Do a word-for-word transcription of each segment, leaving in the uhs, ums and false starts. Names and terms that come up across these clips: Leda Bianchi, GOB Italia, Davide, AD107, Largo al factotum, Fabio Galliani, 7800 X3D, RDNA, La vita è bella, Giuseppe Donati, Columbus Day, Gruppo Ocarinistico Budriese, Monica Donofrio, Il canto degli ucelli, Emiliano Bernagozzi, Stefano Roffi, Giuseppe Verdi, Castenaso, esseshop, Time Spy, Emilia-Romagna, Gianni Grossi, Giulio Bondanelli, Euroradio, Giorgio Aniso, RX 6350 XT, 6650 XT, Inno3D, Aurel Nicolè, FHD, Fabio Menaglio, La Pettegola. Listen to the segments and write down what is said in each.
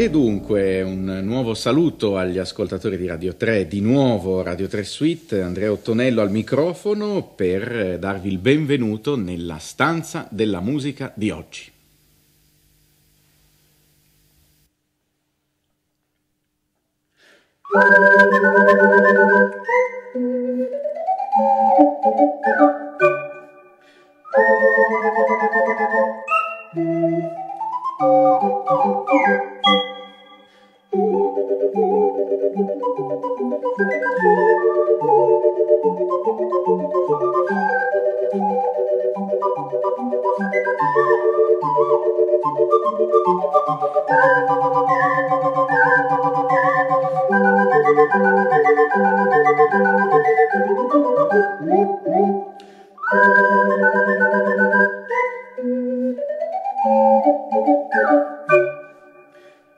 E dunque un nuovo saluto agli ascoltatori di Radio tre, di nuovo Radio tre Suite, Andrea Ottonello al microfono per darvi il benvenuto nella stanza della musica di oggi.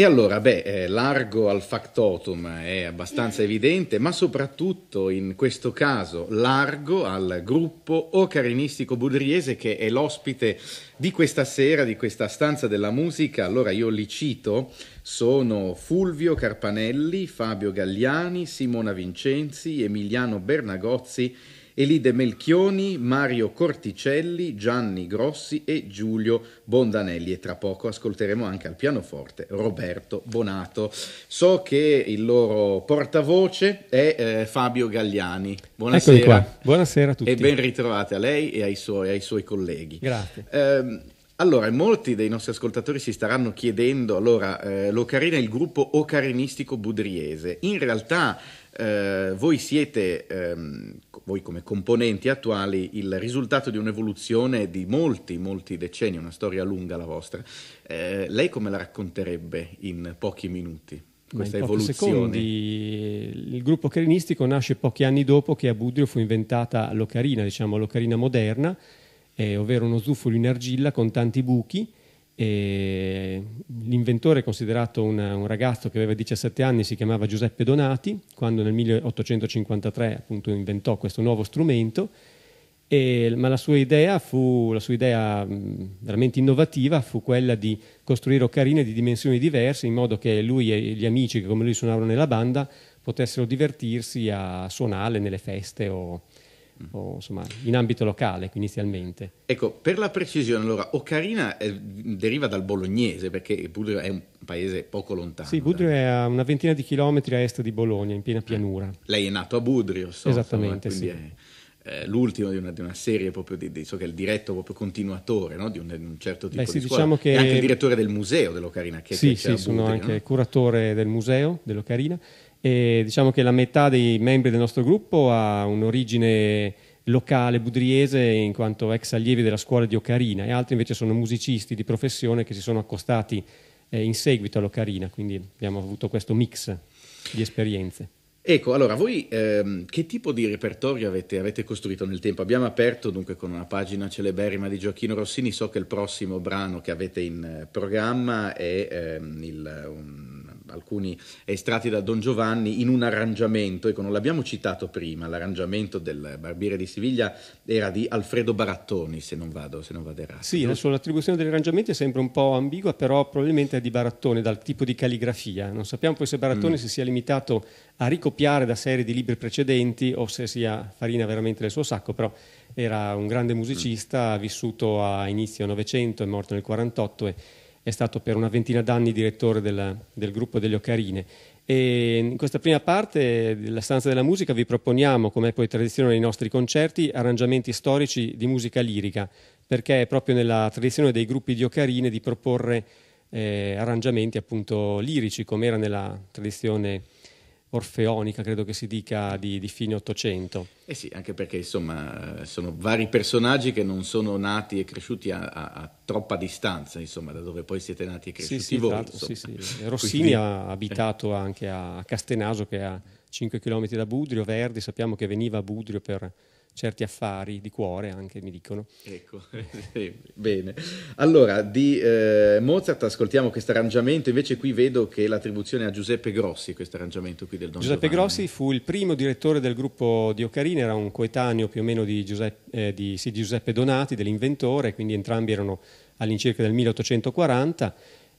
E allora, beh, eh, largo al factotum è abbastanza evidente, ma soprattutto in questo caso largo al gruppo ocarinistico budriese che è l'ospite di questa sera, di questa stanza della musica. Allora io li cito, sono Fulvio Carpanelli, Fabio Galliani, Simona Vincenzi, Emiliano Bernagozzi, Elide Melchioni, Mario Corticelli, Gianni Grossi e Giulio Bondanelli, e tra poco ascolteremo anche al pianoforte Roberto Bonato. So che il loro portavoce è eh, Fabio Galliani. Buonasera. Qua. Buonasera a tutti. E ben ritrovati a lei e ai suoi, ai suoi colleghi. Grazie. Eh, Allora, molti dei nostri ascoltatori si staranno chiedendo, allora, eh, l'Ocarina è il gruppo ocarinistico budriese. In realtà eh, voi siete, ehm, voi come componenti attuali, il risultato di un'evoluzione di molti, molti decenni, una storia lunga la vostra. Eh, lei come la racconterebbe in pochi minuti? Questa in evoluzione. Secondi, il gruppo ocarinistico nasce pochi anni dopo che a Budrio fu inventata l'ocarina, diciamo l'ocarina moderna, Eh, ovvero uno zufolo in argilla con tanti buchi E l'inventore è considerato un, un ragazzo che aveva diciassette anni, si chiamava Giuseppe Donati, quando nel milleottocentocinquantatré appunto inventò questo nuovo strumento. E, ma la sua idea fu la sua idea mh, veramente innovativa fu quella di costruire ocarine di dimensioni diverse, in modo che lui e gli amici che come lui suonavano nella banda potessero divertirsi a suonarle nelle feste o, o insomma in ambito locale inizialmente. Ecco, per la precisione, allora ocarina eh, deriva dal bolognese, perché Budrio è un paese poco lontano. Sì, Budrio da... è a una ventina di chilometri a est di Bologna, in piena pianura. Lei è nato a Budrio, so, esattamente, insomma, quindi sì. È... l'ultimo di una, di una serie proprio di, di so che è il diretto proprio continuatore, no? di, un, di un certo tipo. Beh, sì, di scuola. Diciamo che... è anche il direttore del museo dell'ocarina. Che sì, sì, sono Budrio, anche no? curatore del museo dell'ocarina, e diciamo che la metà dei membri del nostro gruppo ha un'origine locale budriese in quanto ex allievi della scuola di ocarina, e altri invece sono musicisti di professione che si sono accostati eh, in seguito all'ocarina, quindi abbiamo avuto questo mix di esperienze. Ecco, allora, voi ehm, che tipo di repertorio avete, avete costruito nel tempo? Abbiamo aperto dunque con una pagina celeberrima di Gioacchino Rossini. So che il prossimo brano che avete in programma è ehm, il, un, alcuni estratti da Don Giovanni in un arrangiamento. Ecco, non l'abbiamo citato prima, l'arrangiamento del Barbiere di Siviglia era di Alfredo Barattoni, se non vado, se non vado errato. Sì, no? La sua attribuzione degli arrangiamenti è sempre un po' ambigua, però probabilmente è di Barattoni, dal tipo di calligrafia. Non sappiamo poi se Barattoni mm. si sia limitato a ricopiare da serie di libri precedenti o se sia farina veramente del suo sacco, però era un grande musicista, vissuto a inizio Novecento, è morto nel quarantotto e è stato per una ventina d'anni direttore del, del gruppo delle Ocarine. E in questa prima parte della Stanza della Musica vi proponiamo, come è poi tradizione nei nostri concerti, arrangiamenti storici di musica lirica, perché è proprio nella tradizione dei gruppi di Ocarine di proporre eh, arrangiamenti appunto lirici, come era nella tradizione orfeonica, credo che si dica, di, di fine Ottocento. Eh sì, anche perché insomma sono vari personaggi che non sono nati e cresciuti a, a, a troppa distanza, insomma, da dove poi siete nati e cresciuti. Sì, sì, voi, tanto, sì, sì. Rossini Quindi... ha abitato anche a Castenaso, che è a cinque chilometri da Budrio. Verdi sappiamo che veniva a Budrio per certi affari di cuore, anche mi dicono. Ecco, sì, bene. Allora, di eh, Mozart ascoltiamo questo arrangiamento, invece qui vedo che l'attribuzione a Giuseppe Grossi, questo arrangiamento qui del Don Giuseppe Giovanni. Grossi fu il primo direttore del gruppo di Ocarina, era un coetaneo più o meno di Giuseppe, eh, di, sì, di Giuseppe Donati, dell'inventore, quindi entrambi erano all'incirca del milleottocentoquaranta,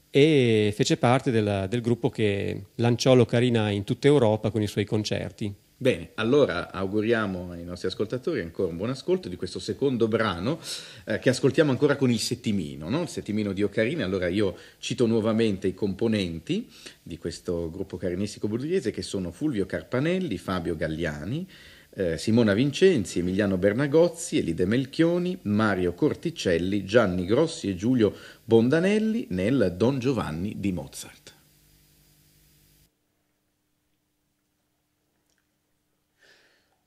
e fece parte del, del gruppo che lanciò l'Ocarina in tutta Europa con i suoi concerti. Bene, allora auguriamo ai nostri ascoltatori ancora un buon ascolto di questo secondo brano eh, che ascoltiamo ancora con il settimino, no? Il settimino di Ocarina. Allora io cito nuovamente i componenti di questo gruppo ocarinistico budriese, che sono Fulvio Carpanelli, Fabio Galliani, eh, Simona Vincenzi, Emiliano Bernagozzi, Elide Melchioni, Mario Corticelli, Gianni Grossi e Giulio Bondanelli nel Don Giovanni di Mozart.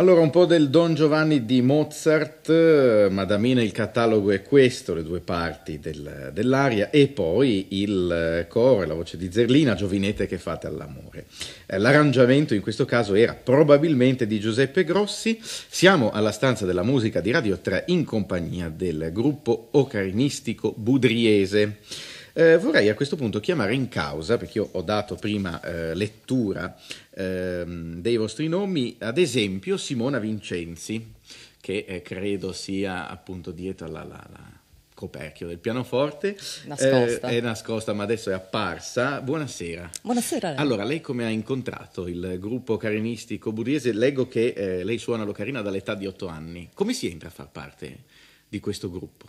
Allora, un po' del Don Giovanni di Mozart, Madamina, il catalogo è questo, le due parti del, dell'aria, e poi il coro e la voce di Zerlina, Giovinette che fate all'amore. L'arrangiamento in questo caso era probabilmente di Giuseppe Grossi. Siamo alla Stanza della Musica di Radio tre in compagnia del Gruppo Ocarinistico Budriese. Eh, vorrei a questo punto chiamare in causa, perché io ho dato prima eh, lettura eh, dei vostri nomi, ad esempio Simona Vincenzi, che eh, credo sia appunto dietro alla, alla, alla coperchio del pianoforte. Nascosta. Eh, è nascosta, ma adesso è apparsa. Buonasera. Buonasera. Lei. Allora, lei come ha incontrato il Gruppo Ocarinistico Budriese? Leggo che eh, lei suona l'ocarina dall'età di otto anni. Come si entra a far parte di questo gruppo?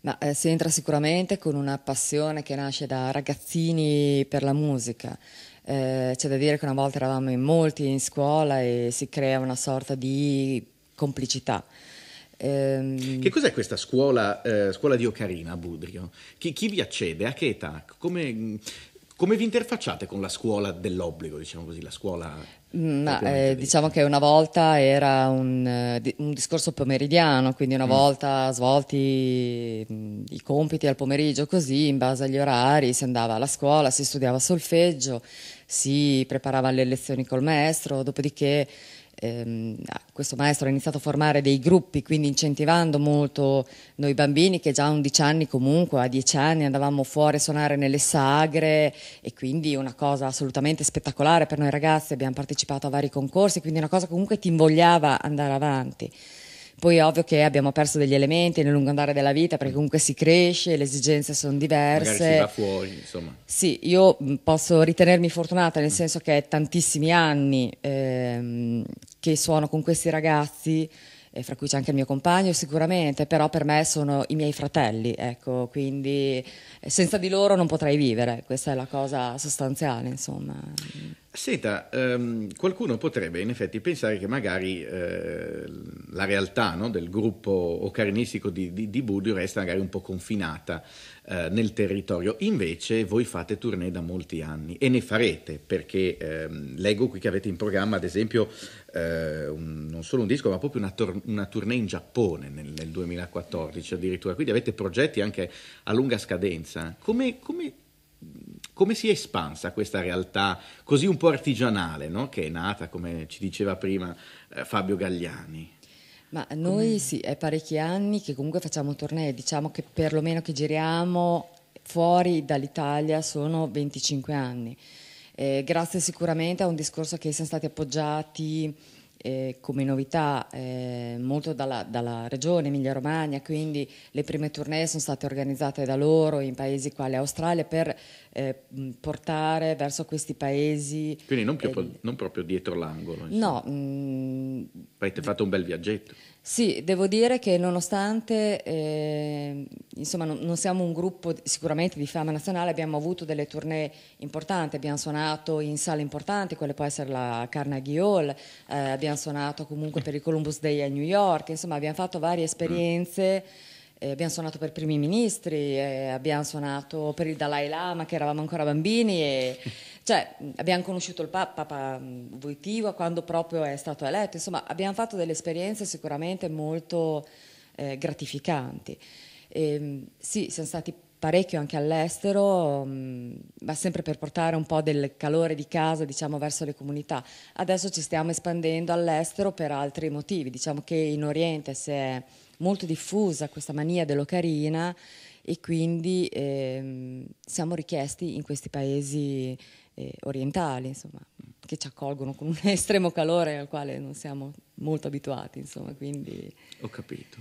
Ma eh, si entra sicuramente con una passione che nasce da ragazzini per la musica. Eh, c'è da dire che una volta eravamo in molti in scuola e si crea una sorta di complicità. Eh, che cos'è questa scuola, eh, scuola di ocarina a Budrio? Chi, chi vi accede? A che età? Come... Come vi interfacciate con la scuola dell'obbligo, diciamo così, la scuola? Ma, eh, diciamo che una volta era un, un discorso pomeridiano, quindi una mm. volta svolti i compiti al pomeriggio, così in base agli orari si andava alla scuola, si studiava solfeggio, si preparava le lezioni col maestro, dopodiché ehm, questo maestro ha iniziato a formare dei gruppi, quindi incentivando molto noi bambini che già a undici anni comunque, a dieci anni andavamo fuori a suonare nelle sagre, e quindi una cosa assolutamente spettacolare per noi ragazzi. Abbiamo partecipato a vari concorsi, quindi una cosa comunque ti invogliava andare avanti. Poi è ovvio che abbiamo perso degli elementi nel lungo andare della vita, perché comunque si cresce, le esigenze sono diverse. Magari si va fuori, insomma. Sì, io posso ritenermi fortunata, nel senso che è tantissimi anni ehm, che suono con questi ragazzi, e fra cui c'è anche il mio compagno sicuramente, però per me sono i miei fratelli, ecco, quindi senza di loro non potrei vivere, questa è la cosa sostanziale, insomma. Senta, ehm, qualcuno potrebbe in effetti pensare che magari eh, la realtà, no, del gruppo ocarinistico di, di, di Budrio resta magari un po' confinata eh, nel territorio. Invece voi fate tournée da molti anni e ne farete, perché ehm, leggo qui che avete in programma ad esempio eh, un, non solo un disco ma proprio una, tor- una tournée in Giappone nel, nel duemilaquattordici addirittura, quindi avete progetti anche a lunga scadenza. Come... come Come si è espansa questa realtà così un po' artigianale, no? Che è nata, come ci diceva prima eh, Fabio Galliani? Ma noi come... sì, è parecchi anni che comunque facciamo tournée, diciamo che perlomeno che giriamo fuori dall'Italia sono venticinque anni, eh, grazie sicuramente a un discorso che siamo stati appoggiati Eh, come novità eh, molto dalla, dalla regione Emilia-Romagna, quindi le prime tournée sono state organizzate da loro in paesi quali Australia per eh, portare verso questi paesi. Quindi non, più, eh, non proprio dietro l'angolo. Insomma. No. Mh, Avete fatto un bel viaggetto. Sì, devo dire che nonostante eh, insomma non, non siamo un gruppo sicuramente di fama nazionale, abbiamo avuto delle tournée importanti, abbiamo suonato in sale importanti, quelle può essere la Carnegie Hall, eh, abbiamo suonato comunque per il Columbus Day a New York, insomma abbiamo fatto varie esperienze Eh, abbiamo suonato per primi ministri, eh, abbiamo suonato per il Dalai Lama che eravamo ancora bambini e, cioè, abbiamo conosciuto il Papa, Papa Voitiva quando proprio è stato eletto. Insomma, abbiamo fatto delle esperienze sicuramente molto eh, gratificanti. E, sì, siamo stati parecchio anche all'estero, mh, ma sempre per portare un po' del calore di casa, diciamo, verso le comunità. Adesso ci stiamo espandendo all'estero per altri motivi, diciamo che in Oriente si è molto diffusa questa mania dell'ocarina e quindi eh, siamo richiesti in questi paesi eh, orientali, insomma, che ci accolgono con un estremo calore al quale non siamo molto abituati, insomma, quindi... Ho capito.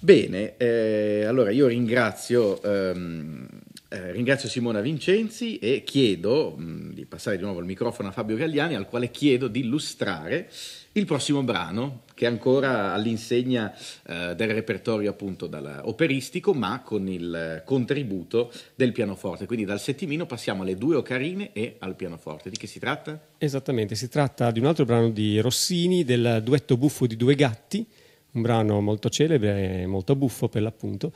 Bene, eh, allora io ringrazio, ehm, eh, ringrazio Simona Vincenzi e chiedo mh, di passare di nuovo il microfono a Fabio Galliani, al quale chiedo di illustrare il prossimo brano, che è ancora all'insegna eh, del repertorio appunto operistico, ma con il contributo del pianoforte. Quindi dal settimino passiamo alle due ocarine e al pianoforte. Di che si tratta? Esattamente, si tratta di un altro brano di Rossini, del duetto buffo di due gatti, un brano molto celebre e molto buffo per l'appunto,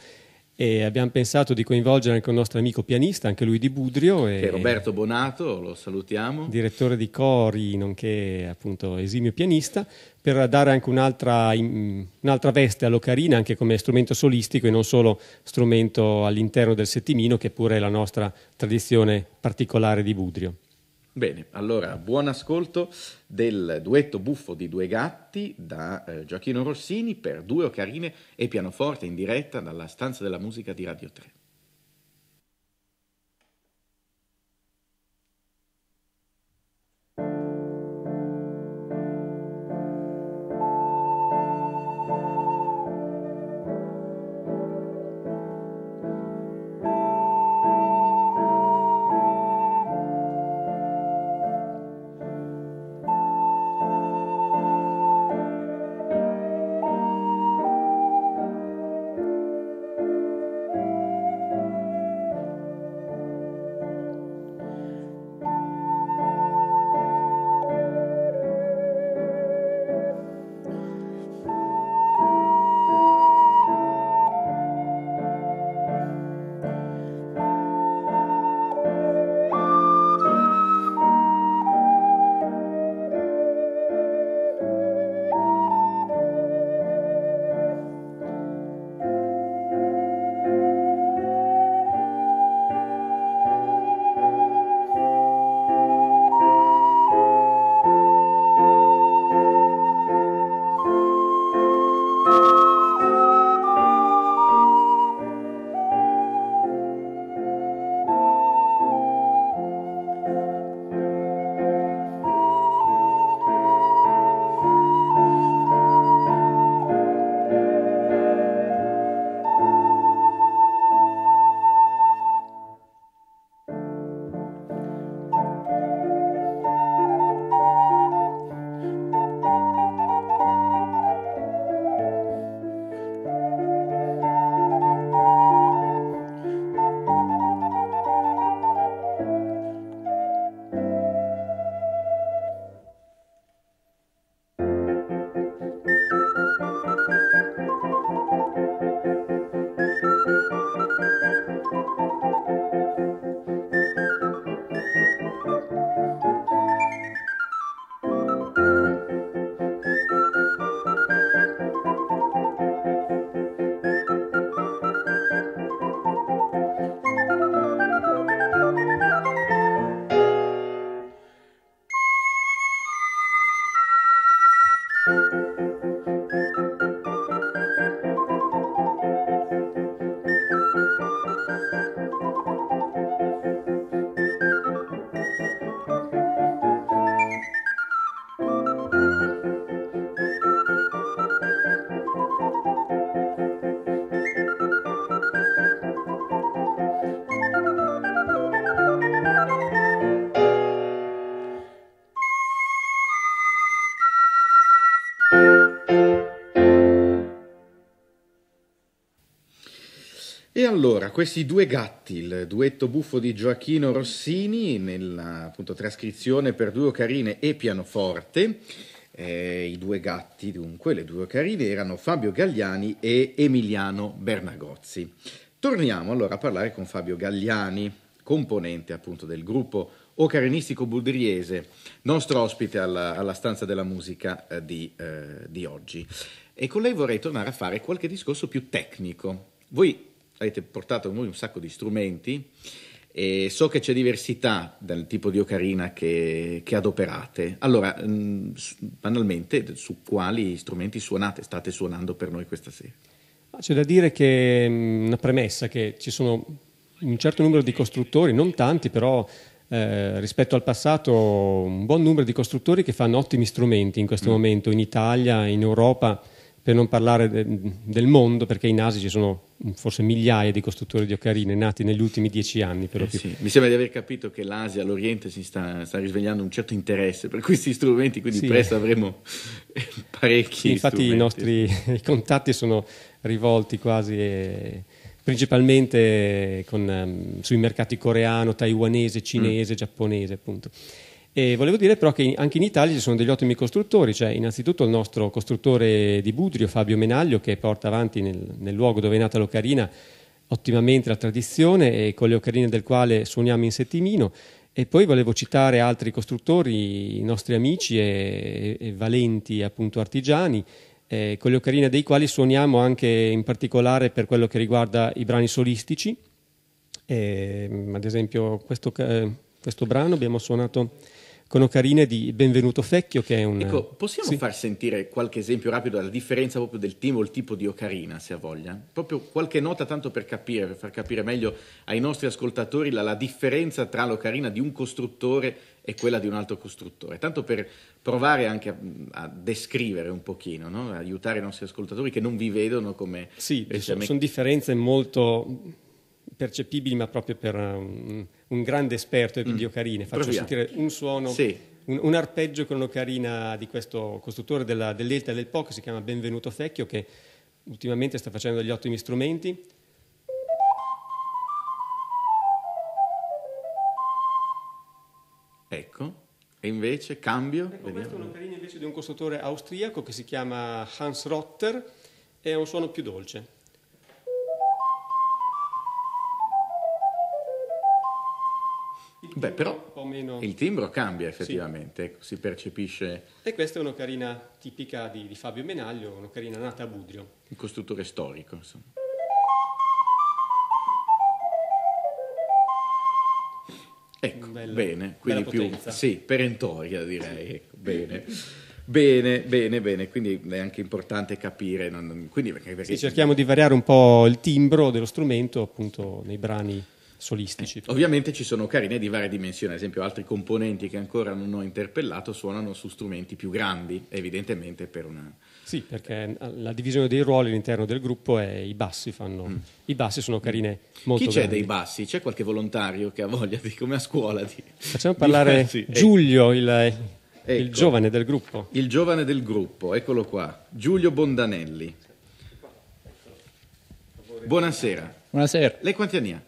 e abbiamo pensato di coinvolgere anche un nostro amico pianista, anche lui di Budrio, che è Roberto Bonato, lo salutiamo, direttore di cori nonché appunto esimio pianista, per dare anche un'altra un'altra veste all'ocarina, anche come strumento solistico e non solo strumento all'interno del settimino, che pure è la nostra tradizione particolare di Budrio. Bene, allora buon ascolto del duetto buffo di due gatti da eh, Gioacchino Rossini per due ocarine e pianoforte, in diretta dalla stanza della musica di Radio tre. E allora, questi due gatti, il duetto buffo di Gioacchino Rossini, nella appunto trascrizione per due ocarine e pianoforte, Eh, I due gatti, dunque, le due ocarine, erano Fabio Galliani e Emiliano Bernagozzi. Torniamo allora a parlare con Fabio Galliani, componente appunto del gruppo ocarinistico budriese, nostro ospite alla, alla stanza della musica eh, di, eh, di oggi. E con lei vorrei tornare a fare qualche discorso più tecnico. Voi avete portato a noi un sacco di strumenti e so che c'è diversità dal tipo di ocarina che, che adoperate. Allora, mh, banalmente, su quali strumenti suonate, state suonando per noi questa sera? C'è da dire che una premessa, che ci sono un certo numero di costruttori, non tanti però, Eh, rispetto al passato, un buon numero di costruttori che fanno ottimi strumenti in questo mm. momento in Italia, in Europa, per non parlare de- del mondo, perché in Asia ci sono forse migliaia di costruttori di ocarine nati negli ultimi dieci anni per lo eh più. Sì. Mi sembra di aver capito che l'Asia, l'Oriente si sta, sta risvegliando un certo interesse per questi strumenti, quindi sì, presto avremo parecchi. Infatti strumenti. I nostri i contatti sono rivolti quasi e, principalmente con, um, sui mercati coreano, taiwanese, cinese, mm. giapponese appunto. E volevo dire però che anche in Italia ci sono degli ottimi costruttori, cioè innanzitutto il nostro costruttore di Budrio, Fabio Menaglio, che porta avanti nel, nel luogo dove è nata l'ocarina ottimamente la tradizione e con le ocarine del quale suoniamo in settimino. E poi volevo citare altri costruttori, i nostri amici e, e valenti appunto artigiani, Eh, con le ocarine dei quali suoniamo anche in particolare per quello che riguarda i brani solistici. Eh, ad esempio questo, eh, questo brano abbiamo suonato con ocarine di Benvenuto Fecchio, che è un... Ecco, possiamo sì. far sentire qualche esempio rapido della differenza proprio del tipo, il tipo di ocarina, se ha voglia? Proprio qualche nota, tanto per capire, per far capire meglio ai nostri ascoltatori la, la differenza tra l'ocarina di un costruttore e quella di un altro costruttore, tanto per provare anche a, a descrivere un pochino, no? Aiutare i nostri ascoltatori che non vi vedono come... Sì, sono, sono differenze molto... percepibili, ma proprio per un, un grande esperto di mm. ocarine. Faccio Provia. sentire un suono, sì. un, un arpeggio con un'ocarina di questo costruttore della, dell'Elta del Po, che si chiama Benvenuto Fecchio, che ultimamente sta facendo degli ottimi strumenti. Ecco, e invece cambio. Ecco, vediamo. Questa è un'ocarina invece di un costruttore austriaco che si chiama Hans Rotter, e ha un suono più dolce. Beh, però un po' meno... il timbro cambia effettivamente, sì. Si percepisce. E questa è un'ocarina tipica di, di Fabio Menaglio, un'ocarina nata a Budrio. Il costruttore storico, insomma. Ecco, bella, bene, quindi più sì, perentoria direi, ecco, bene. Bene, bene, bene, quindi è anche importante capire. Non, quindi perché, perché... Sì, cerchiamo di variare un po' il timbro dello strumento appunto nei brani solistici. Eh, ovviamente ci sono ocarine di varie dimensioni, ad esempio altri componenti che ancora non ho interpellato suonano su strumenti più grandi, evidentemente per una... Sì, perché la divisione dei ruoli all'interno del gruppo è i bassi fanno... Mm. I bassi sono ocarine molto grandi. Chi c'è grandi. dei bassi? C'è qualche volontario che ha voglia di, come a scuola, di... Facciamo parlare di Giulio, il, ecco, il giovane del gruppo. Il giovane del gruppo, eccolo qua, Giulio Bondanelli. Buonasera. Buonasera. Lei quanti anni ha?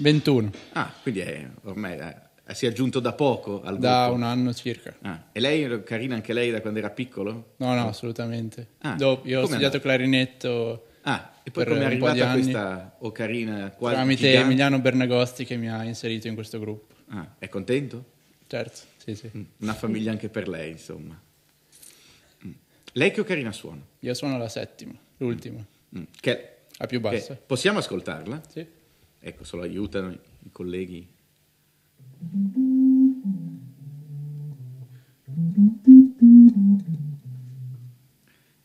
ventuno. Ah, quindi è, ormai è, si è aggiunto da poco al gruppo. Da un anno circa. Ah, e lei, carina anche lei da quando era piccolo? No, no, assolutamente. Ah, Dopo, io ho studiato andata? clarinetto. Ah, e poi come è arrivata questa ocarina? Tramite gigante? Emiliano Bernagozzi, che mi ha inserito in questo gruppo. Ah, è contento? Certo, sì, sì. Una famiglia anche per lei, insomma. Lei che ocarina suona? Io suono la settima, l'ultima. Mm. Che la più bassa. Che, possiamo ascoltarla? Sì. Ecco, solo aiutano i colleghi.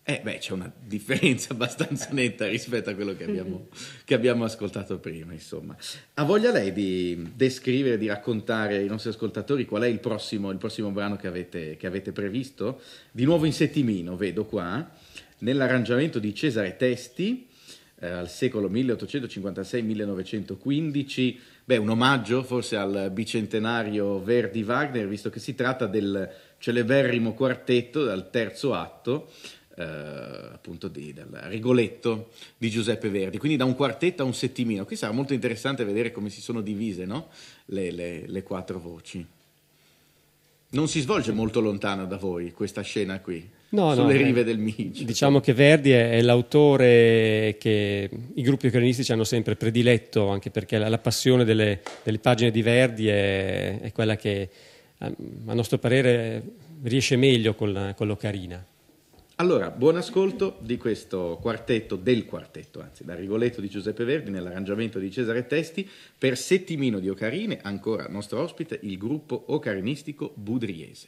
Eh beh, c'è una differenza abbastanza netta rispetto a quello che abbiamo, che abbiamo ascoltato prima, insomma. Ha voglia lei di descrivere, di raccontare ai nostri ascoltatori qual è il prossimo, il prossimo brano che avete, che avete previsto? Di nuovo in settimino, vedo qua, nell'arrangiamento di Cesare Testi, al secolo milleottocentocinquantasei millenovecentoquindici, beh, un omaggio forse al bicentenario Verdi-Wagner, visto che si tratta del celeberrimo quartetto dal terzo atto, eh, appunto di, dal Rigoletto di Giuseppe Verdi, quindi da un quartetto a un settimino. Qui sarà molto interessante vedere come si sono divise, no? le, le, le quattro voci. Non si svolge molto lontano da voi questa scena qui, no, sulle no, rive eh, del Mincio. Diciamo che Verdi è, è l'autore che i gruppi ocarinistici hanno sempre prediletto, anche perché la, la passione delle, delle pagine di Verdi è, è quella che, a nostro parere, riesce meglio con, con l'ocarina. Allora, buon ascolto di questo quartetto, del quartetto, anzi, da Rigoletto di Giuseppe Verdi nell'arrangiamento di Cesare Testi, per Settimino di Ocarine, ancora nostro ospite, il gruppo ocarinistico budriese.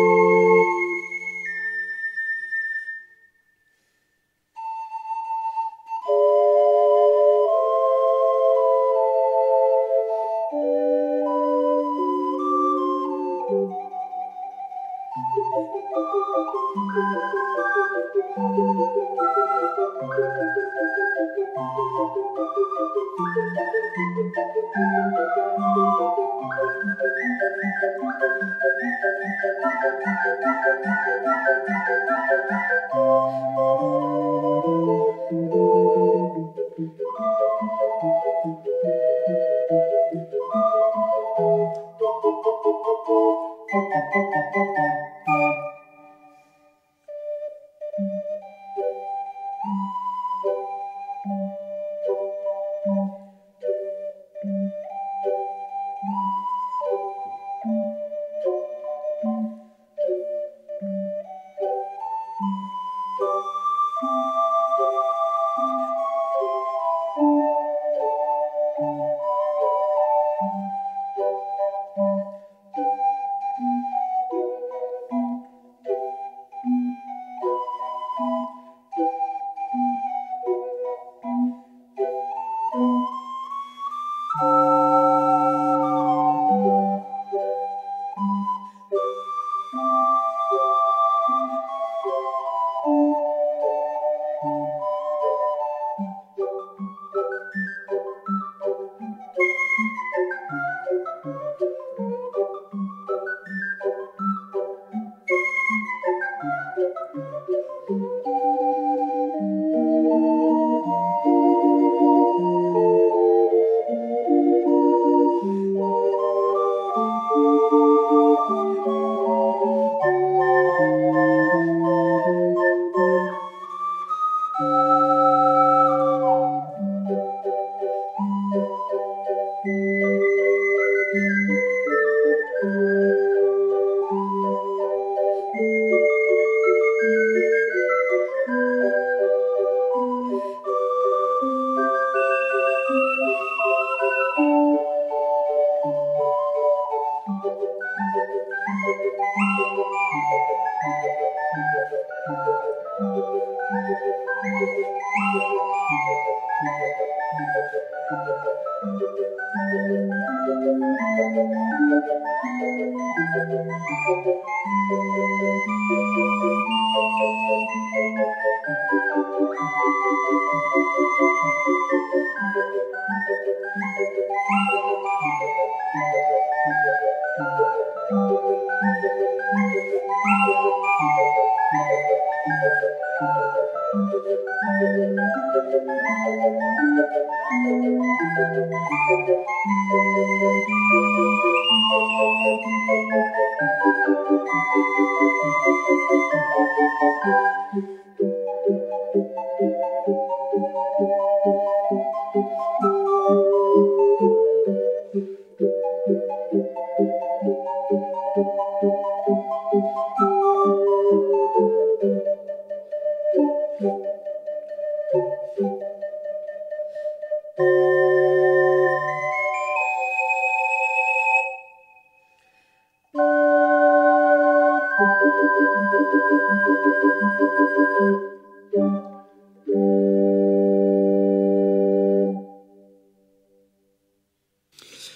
Thank you.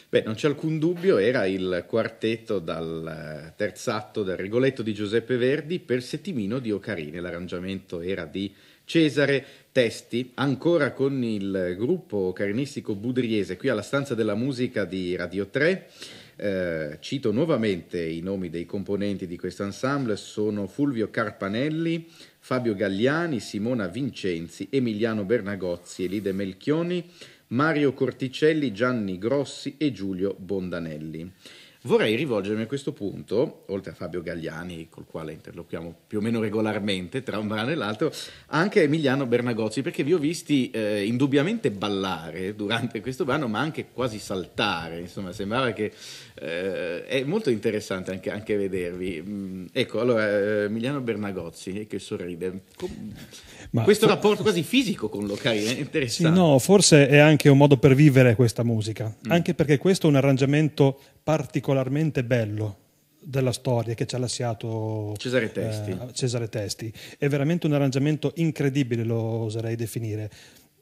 Beh, non c'è alcun dubbio, era il quartetto dal terzatto del Rigoletto di Giuseppe Verdi per settimino di ocarine. L'arrangiamento era di Cesare Testi, ancora con il gruppo ocarinistico budriese, qui alla Stanza della Musica di Radio tre. Eh, cito nuovamente i nomi dei componenti di questo ensemble: sono Fulvio Carpanelli, Fabio Galliani, Simona Vincenzi, Emiliano Bernagozzi, Elide Melchioni, Mario Corticelli, Gianni Grossi e Giulio Bondanelli. Vorrei rivolgermi a questo punto, oltre a Fabio Galliani, col quale interloquiamo più o meno regolarmente tra un brano e l'altro, anche a Emiliano Bernagozzi, perché vi ho visti eh, indubbiamente ballare durante questo brano, ma anche quasi saltare, insomma, sembrava che... Eh, è molto interessante anche, anche vedervi. Mm, ecco, allora, Emiliano Bernagozzi, che sorride. Com- ma questo for- rapporto quasi fisico con l'ocarina è interessante. Sì, no, forse è anche un modo per vivere questa musica, mm. anche perché questo è un arrangiamento particolarmente bello della storia che ci ha lasciato Cesare Testi. Eh, Cesare Testi è veramente un arrangiamento incredibile, lo oserei definire.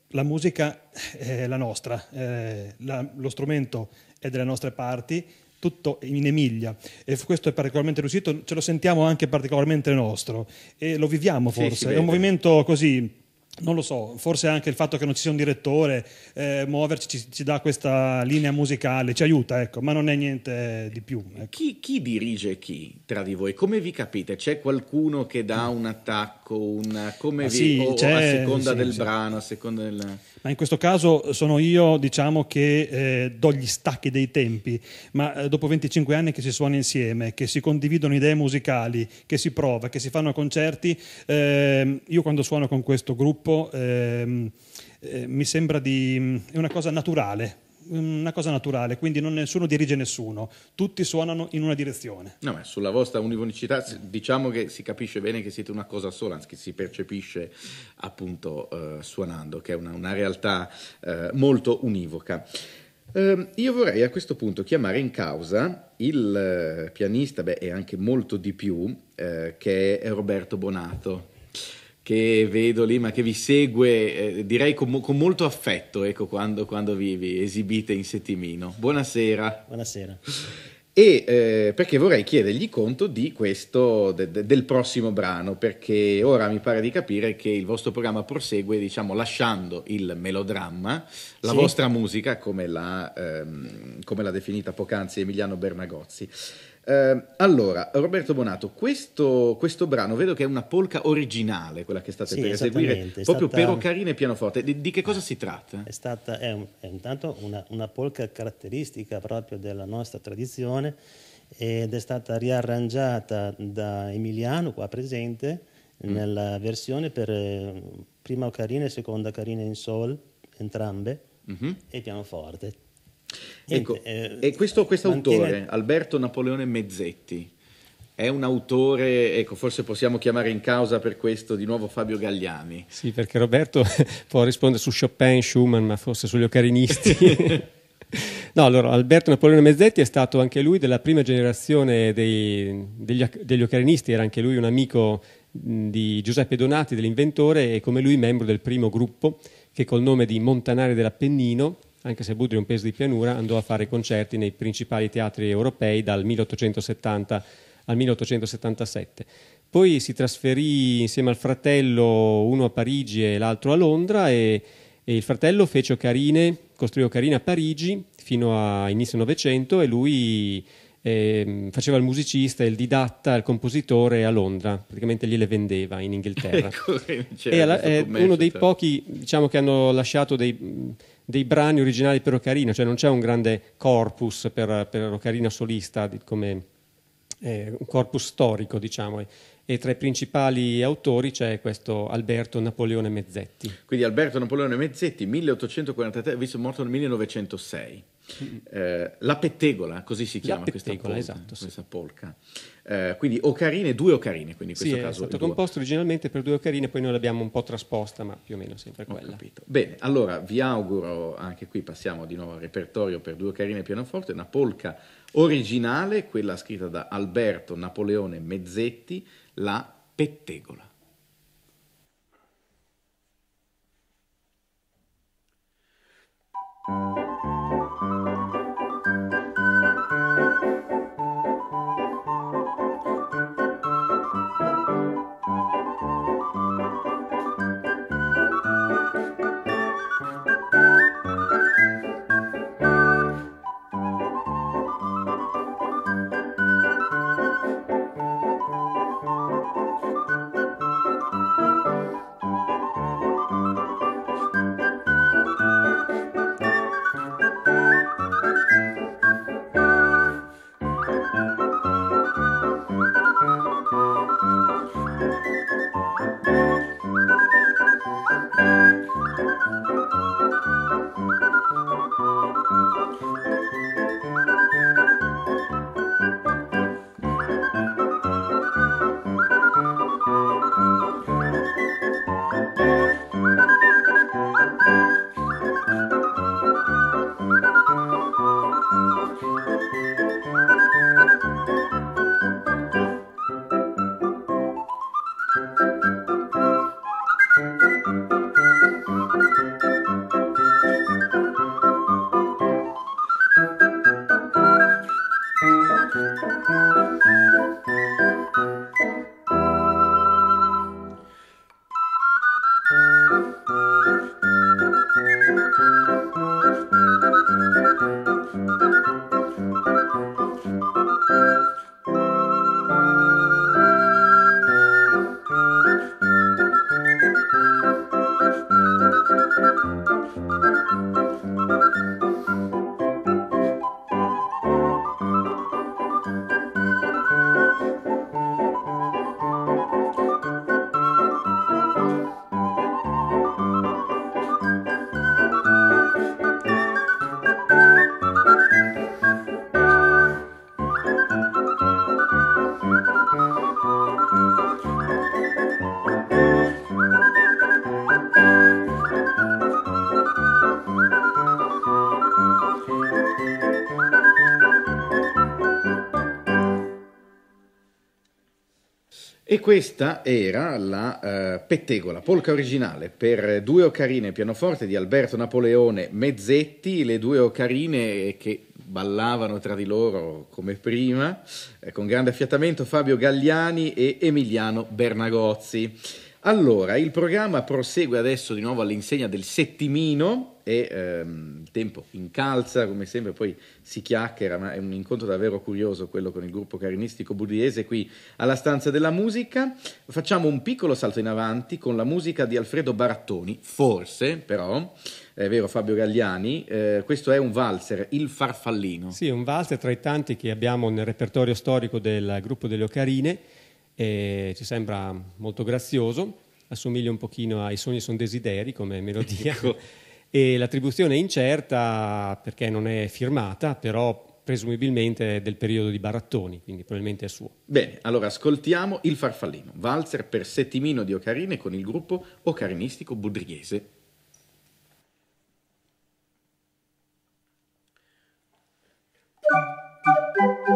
La musica è la nostra, eh, la, lo strumento è delle nostre parti, tutto in Emilia, e questo è particolarmente riuscito, ce lo sentiamo anche particolarmente nostro e lo viviamo forse, sì, è un movimento così. Non lo so, forse anche il fatto che non ci sia un direttore, eh, muoverci ci, ci dà questa linea musicale, ci aiuta, ecco, ma non è niente di più. Ecco. Chi, chi dirige chi tra di voi? Come vi capite? C'è qualcuno che dà un attacco, una... come ah, vi... sì, o, c'è... a seconda sì, del sì. brano, a seconda del... Ma in questo caso sono io, diciamo, che eh, do gli stacchi dei tempi, ma eh, dopo venticinque anni che si suona insieme, che si condividono idee musicali, che si prova, che si fanno concerti, eh, io quando suono con questo gruppo eh, eh, mi sembra di... è una cosa naturale. Una cosa naturale, quindi non nessuno dirige nessuno, tutti suonano in una direzione. No, ma sulla vostra univocità diciamo che si capisce bene che siete una cosa sola, anzi che si percepisce appunto eh, suonando, che è una, una realtà eh, molto univoca. Eh, io vorrei a questo punto chiamare in causa il eh, pianista, beh, e anche molto di più, eh, che è Roberto Bonato, che vedo lì, ma che vi segue eh, direi con, con molto affetto, ecco, quando, quando vi, vi esibite in settimino. Buonasera. Buonasera. E eh, perché vorrei chiedergli conto di questo, de, de, del prossimo brano, perché ora mi pare di capire che il vostro programma prosegue, diciamo, lasciando il melodramma, la sì. vostra musica, come l'ha, ehm, come l'ha definita poc'anzi Emiliano Bernagozzi. Eh, allora, Roberto Bonato, questo, questo brano vedo che è una polca originale, quella che state sì, per eseguire, proprio stata... per ocarina e pianoforte. Di, di che cosa eh, si tratta? È stata è, un, è intanto una, una polca caratteristica proprio della nostra tradizione ed è stata riarrangiata da Emiliano, qua presente, mm. nella versione per prima ocarina e seconda ocarina in sol, entrambe, mm-hmm. e pianoforte. Ecco, eh, e questo autore, mantiene... Alberto Napoleone Mezzetti, è un autore, ecco, forse possiamo chiamare in causa per questo di nuovo Fabio Galliani. Sì, perché Roberto può rispondere su Chopin, Schumann, ma forse sugli ocarinisti. No, allora, Alberto Napoleone Mezzetti è stato anche lui della prima generazione dei, degli, degli ocarinisti, era anche lui un amico di Giuseppe Donati, dell'inventore, e come lui membro del primo gruppo che col nome di Montanari dell'Appennino, anche se Budrio è un paese di pianura, andò a fare concerti nei principali teatri europei dal milleottocentosettanta al milleottocentosettantasette. Poi si trasferì insieme al fratello, uno a Parigi e l'altro a Londra, e, e il fratello fece ocarine, costruì ocarine a Parigi fino a inizio Novecento, e lui eh, faceva il musicista, il didatta, il compositore a Londra, praticamente gliele vendeva in Inghilterra. E alla, è uno dei pochi, diciamo, che hanno lasciato dei... dei brani originali per ocarina, cioè non c'è un grande corpus per, per ocarina solista, come eh, un corpus storico, diciamo, e, e tra i principali autori c'è questo Alberto Napoleone Mezzetti. Quindi Alberto Napoleone Mezzetti, milleottocentoquarantatré, visto morto nel millenovecentosei. Mm-hmm. Eh, La Pettegola, così si chiama questa polca. Esatto, sì. Questa polca. Eh, quindi ocarine, due ocarine, quindi in questo sì, caso è stato composto originalmente per due ocarine, poi noi l'abbiamo un po' trasposta, ma più o meno sempre quella. Ho capito. Bene, allora vi auguro, anche qui passiamo di nuovo al repertorio per due ocarine e pianoforte, una polca originale, quella scritta da Alberto Napoleone Mezzetti, La Pettegola. E questa era la eh, Pettegola, polca originale per due ocarine e pianoforte di Alberto Napoleone Mezzetti, le due ocarine che ballavano tra di loro come prima, eh, con grande affiatamento Fabio Galliani e Emiliano Bernagozzi. Allora, il programma prosegue adesso di nuovo all'insegna del settimino e ehm, il tempo incalza, come sempre poi si chiacchiera, ma è un incontro davvero curioso quello con il gruppo ocarinistico budriese qui alla Stanza della Musica. Facciamo un piccolo salto in avanti con la musica di Alfredo Barattoni, forse però, è vero Fabio Galliani, eh, questo è un valzer, Il Farfallino. Sì, un valzer tra i tanti che abbiamo nel repertorio storico del gruppo delle Ocarine. E ci sembra molto grazioso, assomiglia un pochino ai Sogni son desideri come melodia, ecco. E l'attribuzione è incerta perché non è firmata, però presumibilmente è del periodo di Barattoni, quindi probabilmente è suo. Bene, allora ascoltiamo Il Farfallino, valzer per settimino di ocarine con il gruppo ocarinistico budriese. Thank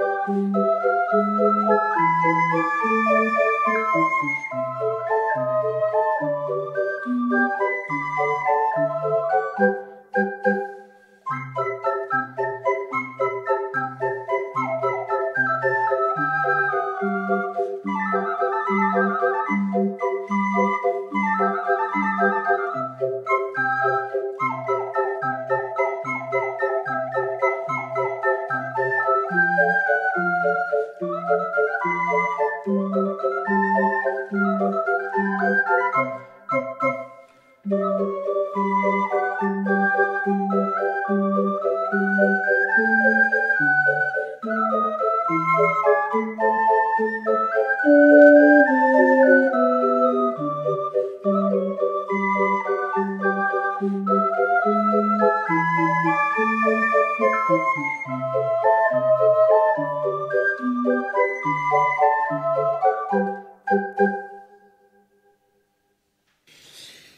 you.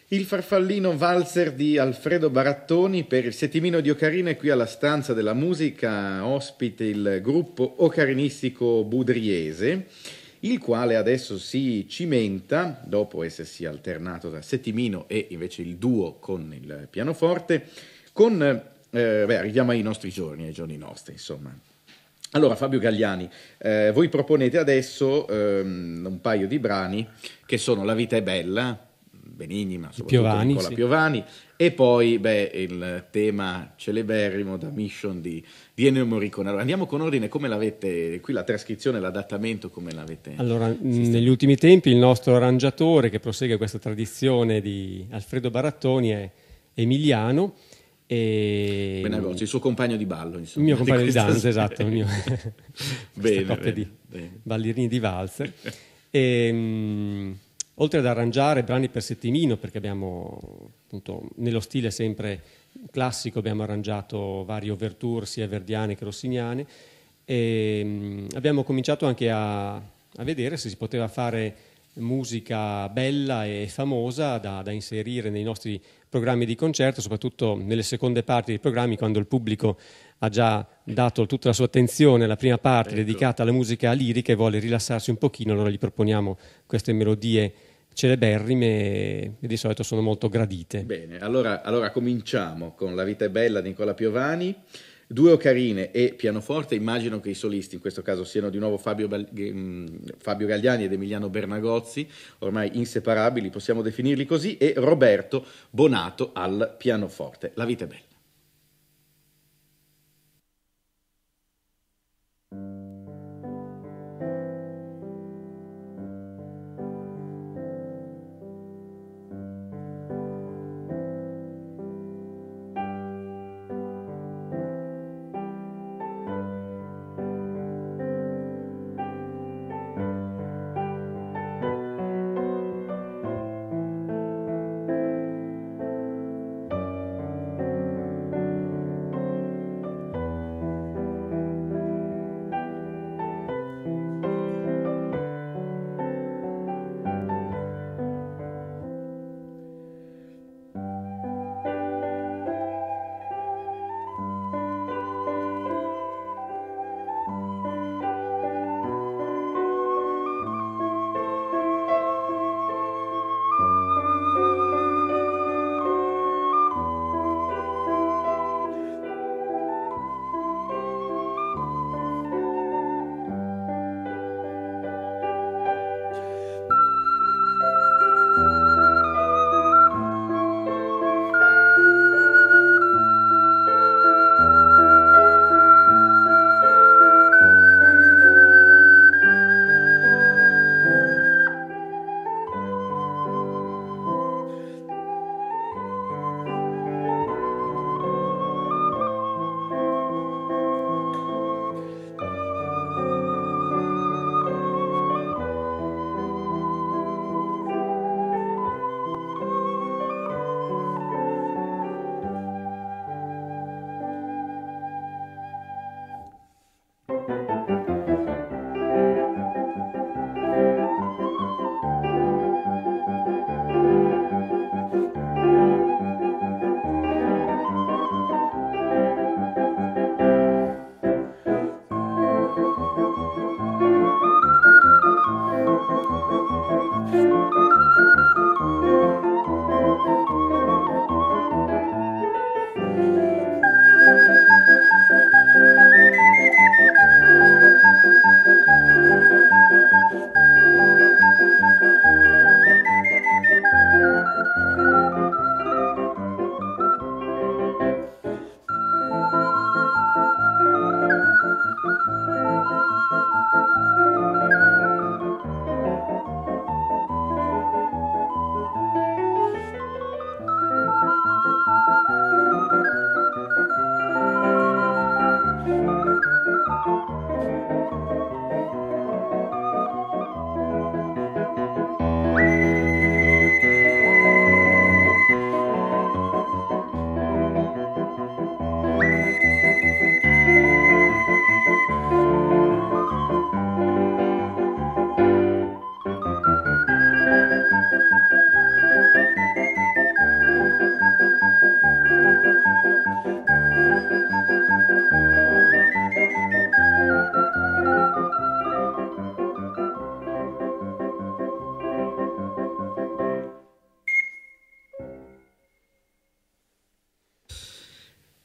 Il Farfallino, valzer di Alfredo Barattoni per il settimino di ocarine qui alla Stanza della Musica, ospite il gruppo ocarinistico budriese, il quale adesso si cimenta, dopo essersi alternato tra settimino e invece il duo con il pianoforte, con, eh, beh, arriviamo ai nostri giorni, ai giorni nostri, insomma. Allora, Fabio Galliani, eh, voi proponete adesso ehm, un paio di brani che sono La vita è bella, Benigni, ma soprattutto Piovani, Nicola sì. Piovani, e poi beh, il tema celeberrimo da Mission di, di Ennio Morricone. Allora, andiamo con ordine, come l'avete, qui la trascrizione, l'adattamento, come l'avete... Allora, sistemato? Negli ultimi tempi il nostro arrangiatore che prosegue questa tradizione di Alfredo Barattoni è Emiliano e... Bernagozzi, il suo compagno di ballo, insomma. Il mio compagno di, di danza, sera. Esatto, il mio... bene, bene, di bene. Ballerini di valzer. E... Mh, oltre ad arrangiare brani per settimino, perché abbiamo appunto nello stile sempre classico abbiamo arrangiato varie overture sia verdiane che rossiniane, e mh, abbiamo cominciato anche a, a vedere se si poteva fare musica bella e famosa da, da inserire nei nostri programmi di concerto, soprattutto nelle seconde parti dei programmi, quando il pubblico ha già dato tutta la sua attenzione alla prima parte, ecco, dedicata alla musica lirica e vuole rilassarsi un pochino, allora gli proponiamo queste melodie celeberrime e di solito sono molto gradite. Bene, allora, allora cominciamo con La vita è bella di Nicola Piovani, due ocarine e pianoforte. Immagino che i solisti in questo caso siano di nuovo Fabio, Fabio Galliani ed Emiliano Bernagozzi, ormai inseparabili, possiamo definirli così, e Roberto Bonato al pianoforte. La vita è bella. Thank you.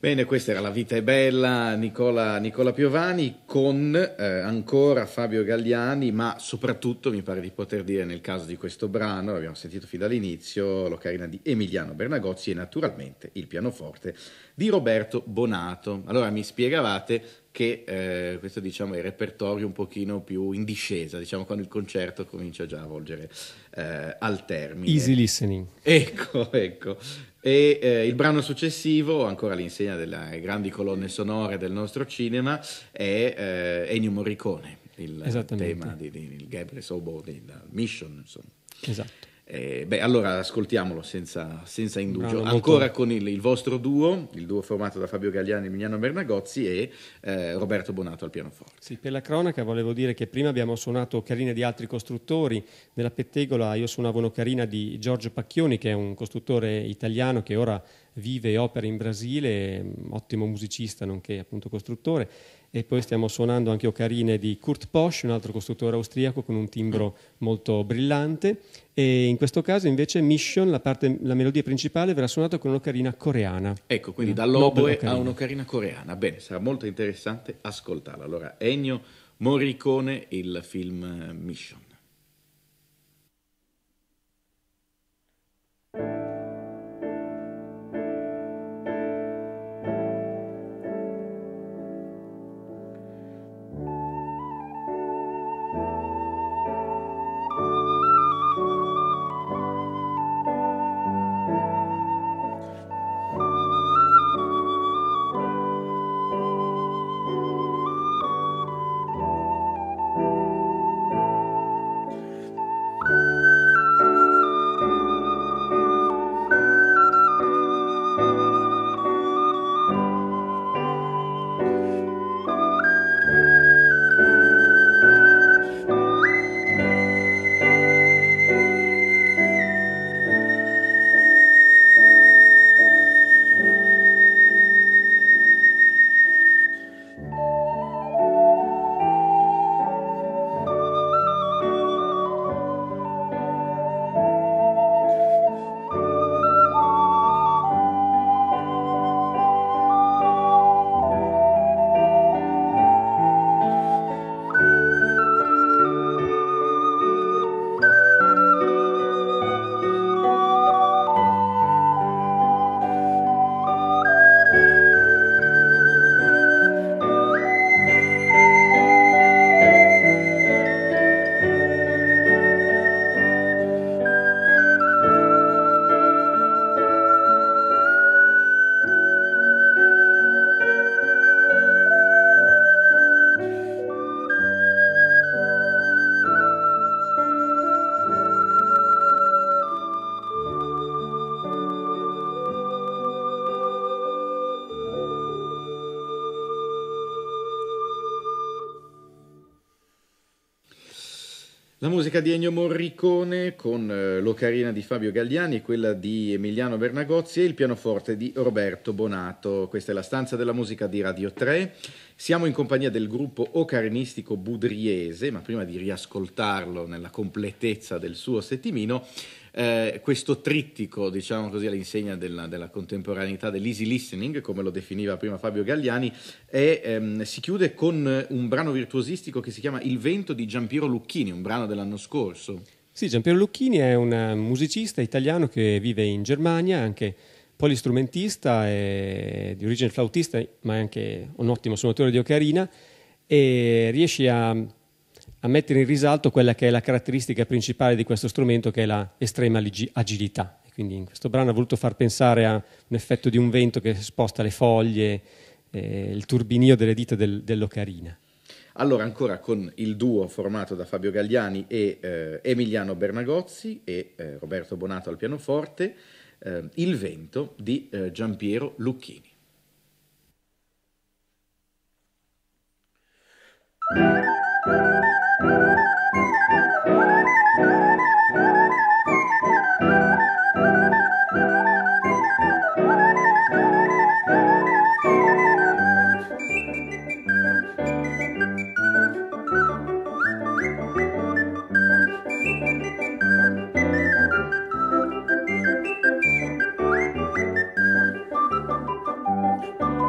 Bene, questa era La vita è bella, Nicola, Nicola Piovani, con eh, ancora Fabio Galliani, ma soprattutto mi pare di poter dire nel caso di questo brano, l'abbiamo sentito fin dall'inizio, l'ocarina di Emiliano Bernagozzi e naturalmente il pianoforte di Roberto Bonato. Allora mi spiegavate che eh, questo diciamo è il repertorio un pochino più in discesa, diciamo quando il concerto comincia già a volgere eh, al termine. Easy listening. Ecco, ecco. E eh, il brano successivo, ancora all'insegna delle grandi colonne sonore del nostro cinema, è eh, Ennio Morricone, il tema di, di il Gabriel's Oboe della Mission, insomma. Esatto. Eh, beh, allora ascoltiamolo senza, senza indugio, bravo, ancora molto... con il, il vostro duo, il duo formato da Fabio Galliani, Emiliano Bernagozzi e eh, Roberto Bonato al pianoforte. Sì, per la cronaca volevo dire che prima abbiamo suonato ocarine di altri costruttori. Nella Pettegola io suonavo un'ocarina di Giorgio Pacchioni, che è un costruttore italiano che ora vive e opera in Brasile, ottimo musicista nonché appunto costruttore. E poi stiamo suonando anche ocarine di Kurt Posch, un altro costruttore austriaco con un timbro molto brillante. E in questo caso invece Mission, la, parte, la melodia principale, verrà suonata con un'ocarina coreana. Ecco, quindi dall'oboe a un'ocarina coreana. Bene, sarà molto interessante ascoltarla. Allora, Ennio Morricone, il film Mission. La musica di Ennio Morricone con eh, l'ocarina di Fabio Galliani, quella di Emiliano Bernagozzi e il pianoforte di Roberto Bonato. Questa è La stanza della musica di Radio tre. Siamo in compagnia del gruppo ocarinistico budriese, ma prima di riascoltarlo nella completezza del suo settimino, eh, questo trittico, diciamo così, all'insegna della, della contemporaneità, dell'easy listening, come lo definiva prima Fabio Galliani, è, ehm, si chiude con un brano virtuosistico che si chiama Il Vento di Giampiero Lucchini, un brano dell'anno scorso. Sì, Giampiero Lucchini è un musicista italiano che vive in Germania, anche polistrumentista, è di origine flautista, ma è anche un ottimo suonatore di ocarina, e riesce a, a mettere in risalto quella che è la caratteristica principale di questo strumento, che è la estrema agilità. E quindi in questo brano ha voluto far pensare a un effetto di un vento che sposta le foglie, eh, il turbinio delle dita del, dell'ocarina. Allora, ancora con il duo formato da Fabio Galliani e eh, Emiliano Bernagozzi e eh, Roberto Bonato al pianoforte, Eh, Il Vento di eh, Giampiero Lucchini. Thank you.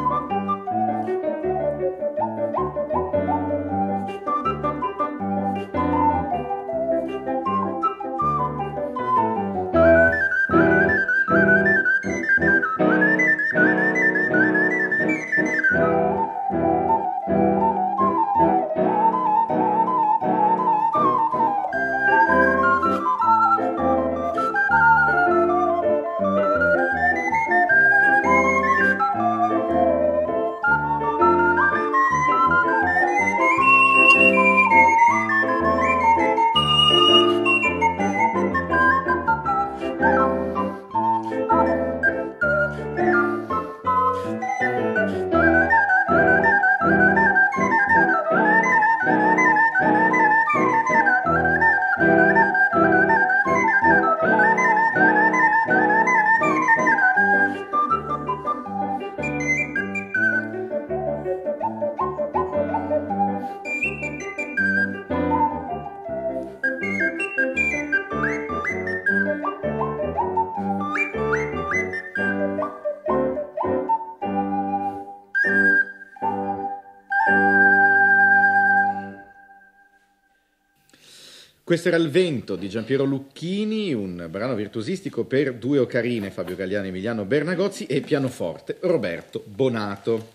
Questo era Il Vento di Giampiero Lucchini, un brano virtuosistico per due ocarine, Fabio Galliani, Emiliano Bernagozzi, e pianoforte, Roberto Bonato.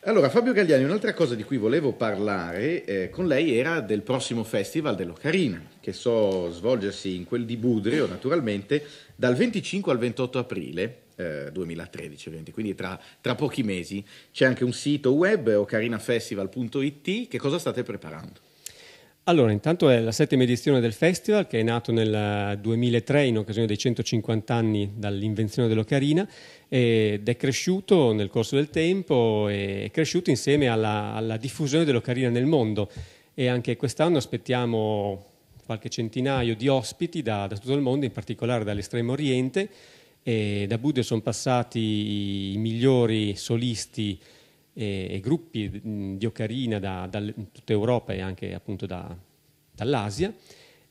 Allora, Fabio Galliani, un'altra cosa di cui volevo parlare eh, con lei era del prossimo festival dell'ocarina, che so svolgersi in quel di Budrio, naturalmente, dal venticinque al ventotto aprile eh, duemilatredici venti, quindi tra, tra pochi mesi. C'è anche un sito web, ocarinafestival punto it. Che cosa state preparando? Allora, intanto è la settima edizione del festival, che è nato nel duemilatré in occasione dei centocinquanta anni dall'invenzione dell'ocarina, ed è cresciuto nel corso del tempo, è cresciuto insieme alla, alla diffusione dell'ocarina nel mondo, e anche quest'anno aspettiamo qualche centinaio di ospiti da, da tutto il mondo, in particolare dall'estremo oriente, e da Budrio sono passati i migliori solisti e gruppi di ocarina da, da tutta Europa e anche appunto da, dall'Asia,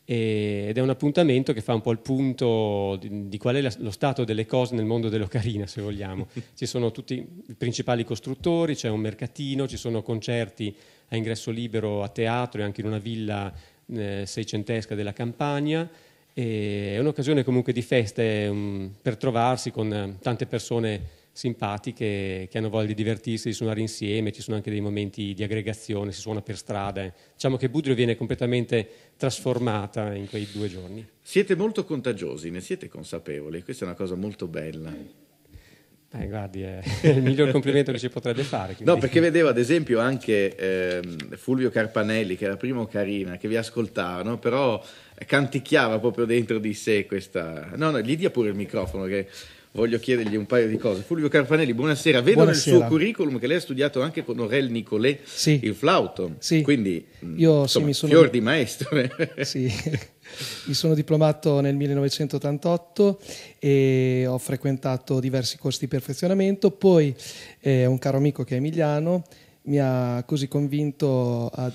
e, ed è un appuntamento che fa un po' il punto di, di qual è la, lo stato delle cose nel mondo dell'ocarina, se vogliamo. Ci sono tutti i principali costruttori, c'è un mercatino, ci sono concerti a ingresso libero a teatro e anche in una villa eh, seicentesca della Campania. E è un'occasione comunque di feste um, per trovarsi con eh, tante persone simpatiche che hanno voglia di divertirsi, di suonare insieme. Ci sono anche dei momenti di aggregazione, si suona per strada. Diciamo che Budrio viene completamente trasformata in quei due giorni. Siete molto contagiosi, ne siete consapevoli, questa è una cosa molto bella. Eh, guardi, è il miglior complimento che ci potrebbe fare. Quindi. No, perché vedevo ad esempio anche eh, Fulvio Carpanelli, che era la prima ocarina, che vi ascoltava, no? Però canticchiava proprio dentro di sé questa... No, no, gli dia pure il microfono, che... Voglio chiedergli un paio di cose. Fulvio Carpanelli, buonasera. Vedo buonasera. Nel suo curriculum che lei ha studiato anche con Aurel Nicolè, sì, il flauto. Sì. Quindi, io insomma, sì, mi sono... fior di maestro. Sì, mi sono diplomato nel millenovecentottantotto e ho frequentato diversi corsi di perfezionamento. Poi eh, un caro amico che è Emiliano mi ha così convinto ad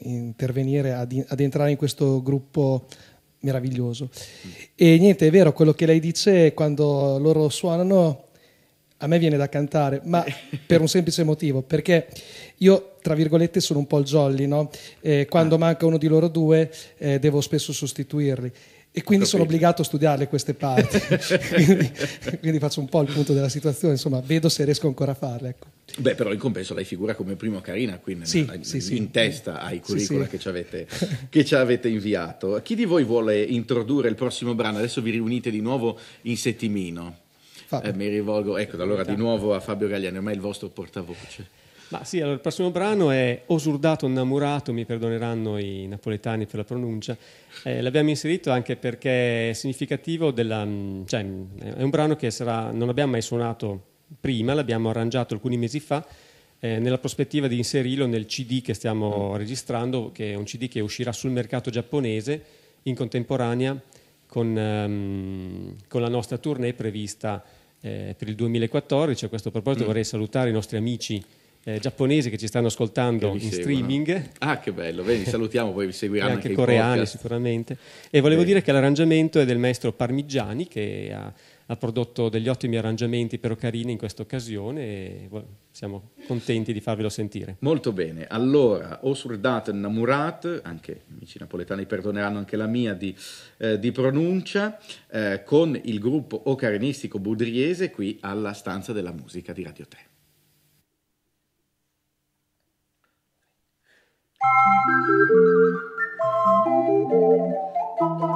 intervenire, ad, ad entrare in questo gruppo meraviglioso. E niente, è vero quello che lei dice, quando loro suonano a me viene da cantare, ma per un semplice motivo, perché io tra virgolette sono un po' il jolly, no? Eh, quando ah. manca uno di loro due eh, devo spesso sostituirli, e quindi sono obbligato a studiarle queste parti. quindi, quindi faccio un po' il punto della situazione, insomma, vedo se riesco ancora a farle, ecco. Beh, però in compenso lei figura come primo carina, quindi sì, in, sì, in sì. testa ai curricula sì, sì. che ci avete inviato. Chi di voi vuole introdurre il prossimo brano? Adesso vi riunite di nuovo in settimino. Eh, mi rivolgo, ecco, allora di nuovo a Fabio Galliani, ormai il vostro portavoce. Ma sì, allora il prossimo brano è Osurdato Innamurato, mi perdoneranno i napoletani per la pronuncia. Eh, l'abbiamo inserito anche perché è significativo della, cioè, è un brano che sarà, non l'abbiamo mai suonato prima, l'abbiamo arrangiato alcuni mesi fa eh, nella prospettiva di inserirlo nel C D che stiamo mm. registrando, che è un C D che uscirà sul mercato giapponese in contemporanea con, um, con la nostra tournée prevista eh, per il duemilaquattordici. A questo proposito mm. vorrei salutare i nostri amici Eh, giapponesi che ci stanno ascoltando in seguono. streaming. Ah, che bello, vedi, salutiamo, poi vi seguiranno anche, anche i coreani podcast. Sicuramente. E volevo Bene. dire che l'arrangiamento è del maestro Parmigiani, che ha, ha prodotto degli ottimi arrangiamenti per ocarina in questa occasione, e siamo contenti di farvelo sentire. Molto bene, allora Osurdato Innamurat, anche amici napoletani perdoneranno anche la mia di, eh, di pronuncia, eh, con il gruppo ocarinistico budriese qui alla Stanza della Musica di Radio tre. Thank you.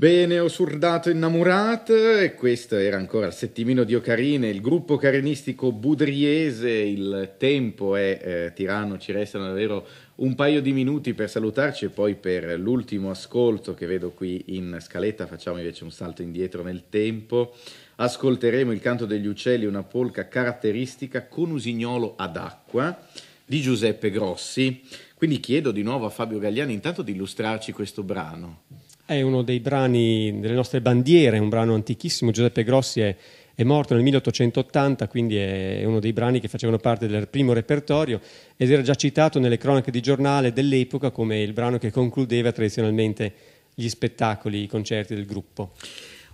Bene, ho surdato innamorata, e questo era ancora il settimino di Ocarine, il gruppo ocarinistico budriese. Il tempo è eh, tiranno, ci restano davvero un paio di minuti per salutarci e poi per l'ultimo ascolto che vedo qui in scaletta. Facciamo invece un salto indietro nel tempo, ascolteremo Il canto degli uccelli, una polca caratteristica con usignolo ad acqua di Giuseppe Grossi. Quindi chiedo di nuovo a Fabio Galliani intanto di illustrarci questo brano. È uno dei brani delle nostre bandiere, un brano antichissimo. Giuseppe Grossi è, è morto nel milleottocentottanta, quindi è uno dei brani che facevano parte del primo repertorio ed era già citato nelle cronache di giornale dell'epoca come il brano che concludeva tradizionalmente gli spettacoli, i concerti del gruppo.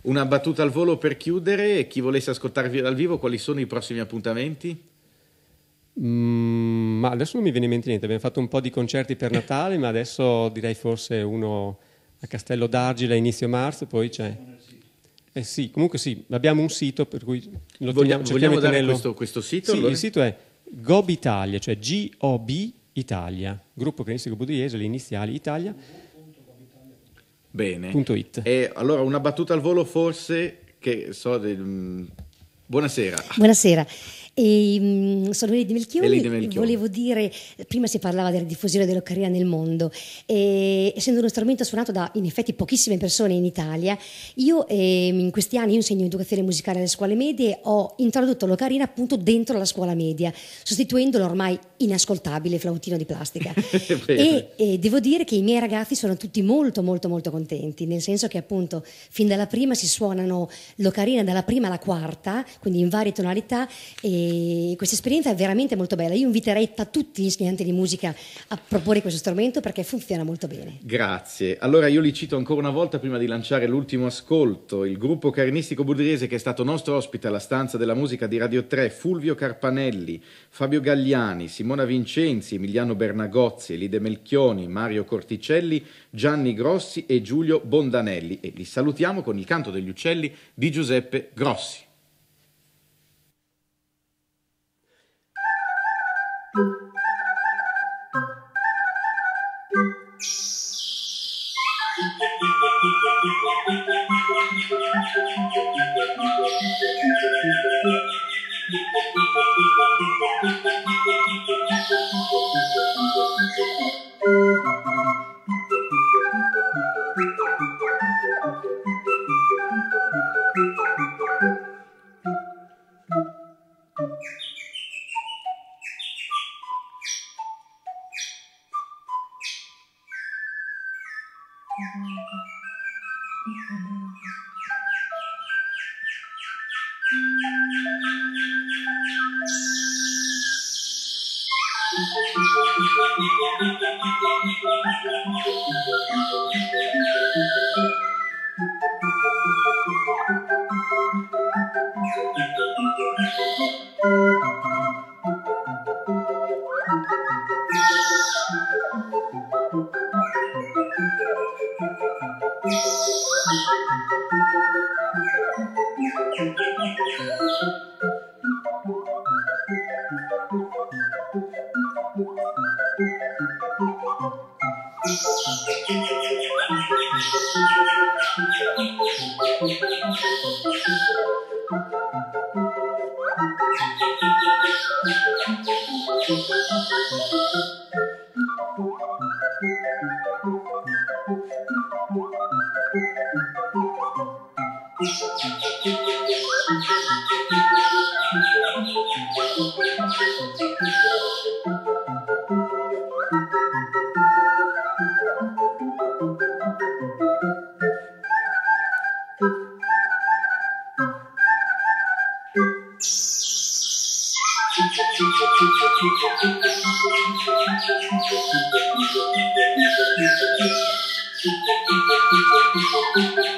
Una battuta al volo per chiudere, chi volesse ascoltarvi dal vivo, quali sono i prossimi appuntamenti? Mm, ma adesso non mi viene in mente niente, abbiamo fatto un po' di concerti per Natale, ma adesso direi forse uno a Castello d'Argile a inizio marzo, poi c'è... Eh sì, comunque sì, abbiamo un sito per cui... Lo Voglia, teniamo, vogliamo dare nello... questo, questo sito? Sì, allora? Il sito è Gob Italia, cioè G O B Italia, Gruppo Ocarinistico Budriese, le iniziali Italia. Bene. Punto it. E allora una battuta al volo forse, che so... Del... Buonasera. Buonasera. E, sono Elide Melchioni. Elide Melchioni, volevo dire, prima si parlava della diffusione dell'ocarina nel mondo e, essendo uno strumento suonato da in effetti pochissime persone in Italia, io eh, in questi anni io insegno educazione musicale alle scuole medie, ho introdotto l'ocarina appunto dentro la scuola media, sostituendo l'ormai inascoltabile flautino di plastica e, e devo dire che i miei ragazzi sono tutti molto molto molto contenti, nel senso che appunto fin dalla prima si suonano l'ocarina dalla prima alla quarta, quindi in varie tonalità, e E questa esperienza è veramente molto bella. Io inviterei a tutti gli insegnanti di musica a proporre questo strumento perché funziona molto bene. Grazie. Allora io li cito ancora una volta prima di lanciare l'ultimo ascolto. Il gruppo ocarinistico budriese che è stato nostro ospite alla Stanza della Musica di Radio tre, Fulvio Carpanelli, Fabio Galliani, Simona Vincenzi, Emiliano Bernagozzi, Elide Melchioni, Mario Corticelli, Gianni Grossi e Giulio Bondanelli. E li salutiamo con Il canto degli uccelli di Giuseppe Grossi. Thank you.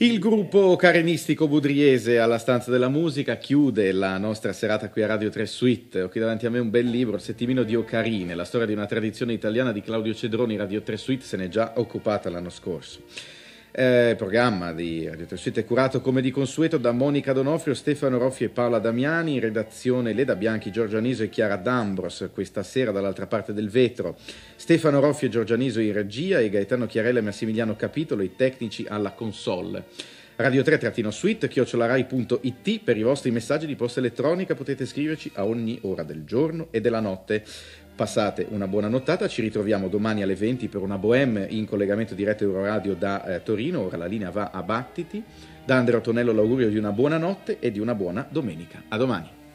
Il gruppo ocarinistico budriese alla stanza della musica chiude la nostra serata qui a Radio tre Suite. Ho qui davanti a me un bel libro, Settimino di Ocarine, la storia di una tradizione italiana di Claudio Cedroni. Radio tre Suite se n'è già occupata l'anno scorso. Eh, il programma di Radio tre Suite è curato come di consueto da Monica Donofrio, Stefano Roffi e Paola Damiani, in redazione Leda Bianchi, Giorgio Aniso e Chiara D'Ambros. Questa sera dall'altra parte del vetro Stefano Roffi e Giorgio Aniso in regia e Gaetano Chiarella e Massimiliano Capitolo, i tecnici alla console. Radio tre trattino suite chiocciola rai punto it per i vostri messaggi di posta elettronica. Potete scriverci a ogni ora del giorno e della notte. Passate una buona nottata, ci ritroviamo domani alle venti per una Bohème in collegamento diretto Euroradio da eh, Torino. Ora la linea va a battiti. Da Andrea Tonello l'augurio di una buona notte e di una buona domenica. A domani.